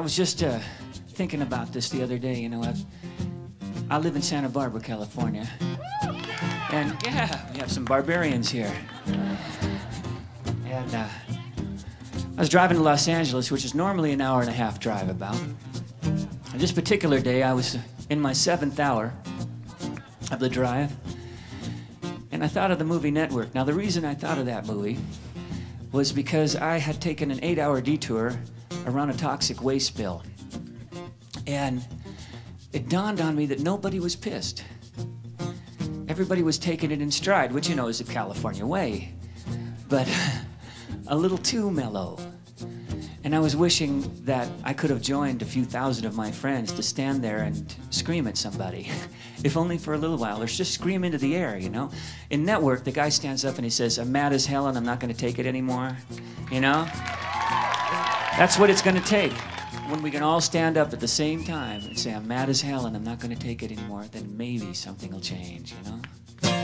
I was just thinking about this the other day. You know, I live in Santa Barbara, California. And yeah, we have some barbarians here. And I was driving to Los Angeles, which is normally an hour and a half drive about. And this particular day, I was in my 7th hour of the drive. And I thought of the movie Network. Now, the reason I thought of that movie was because I had taken an 8-hour detour around a toxic waste bill. And it dawned on me that nobody was pissed. Everybody was taking it in stride, which, you know, is the California way, but a little too mellow. And I was wishing that I could have joined a few thousand of my friends to stand there and scream at somebody, if only for a little while, or just scream into the air, you know? In Network, the guy stands up and he says, "I'm mad as hell and I'm not gonna take it anymore," you know? That's what it's gonna take. When we can all stand up at the same time and say, "I'm mad as hell and I'm not going to take it anymore," then maybe something will change, you know?